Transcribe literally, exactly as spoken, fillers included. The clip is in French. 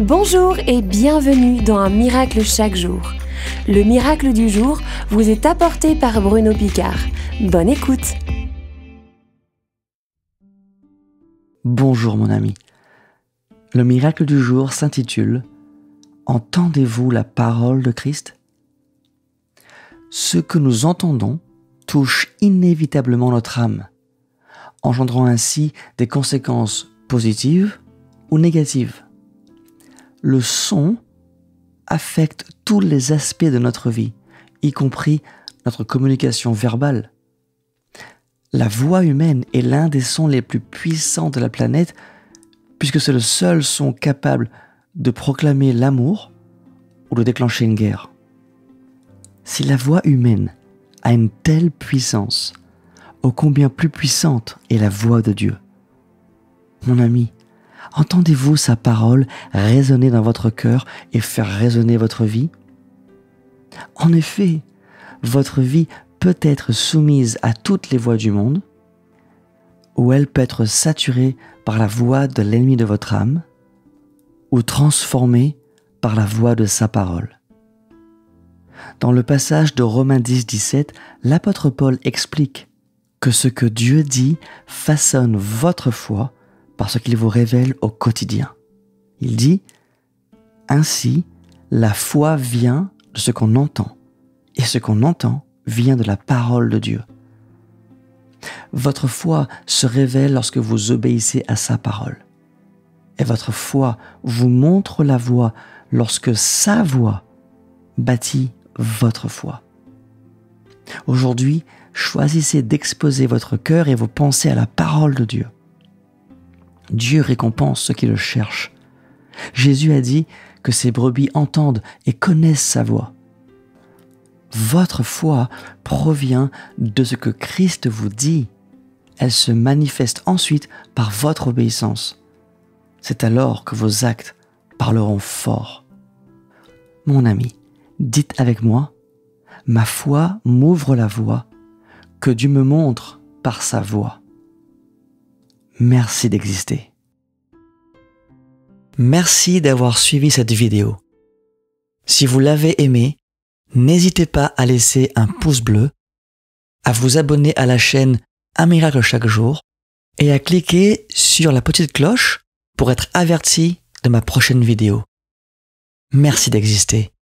Bonjour et bienvenue dans Un Miracle Chaque Jour. Le miracle du jour vous est apporté par Bruno Picard. Bonne écoute. Bonjour mon ami. Le miracle du jour s'intitule « Entendez-vous la parole de Christ ?» Ce que nous entendons touche inévitablement notre âme, engendrant ainsi des conséquences positives ou négatives. Le son affecte tous les aspects de notre vie, y compris notre communication verbale. La voix humaine est l'un des sons les plus puissants de la planète, puisque c'est le seul son capable de proclamer l'amour ou de déclencher une guerre. Si la voix humaine a une telle puissance, ô combien plus puissante est la voix de Dieu. Mon ami, entendez-vous sa parole résonner dans votre cœur et faire résonner votre vie? En effet, votre vie peut être soumise à toutes les voix du monde, ou elle peut être saturée par la voix de l'ennemi de votre âme, ou transformée par la voix de sa parole. Dans le passage de Romains dix, dix-sept, l'apôtre Paul explique que ce que Dieu dit façonne votre foi par ce qu'il vous révèle au quotidien. Il dit « Ainsi, la foi vient de ce qu'on entend, et ce qu'on entend vient de la parole de Dieu. » Votre foi se révèle lorsque vous obéissez à sa parole. Et votre foi vous montre la voie lorsque sa voix bâtit votre foi. Aujourd'hui, choisissez d'exposer votre cœur et vos pensées à la parole de Dieu. Dieu récompense ceux qui le cherchent. Jésus a dit que ses brebis entendent et connaissent sa voix. Votre foi provient de ce que Christ vous dit. Elle se manifeste ensuite par votre obéissance. C'est alors que vos actes parleront fort. Mon ami, dites avec moi, ma foi m'ouvre la voie que Dieu me montre par sa voix. Merci d'exister. Merci d'avoir suivi cette vidéo. Si vous l'avez aimée, n'hésitez pas à laisser un pouce bleu, à vous abonner à la chaîne Un Miracle Chaque Jour et à cliquer sur la petite cloche pour être averti de ma prochaine vidéo. Merci d'exister.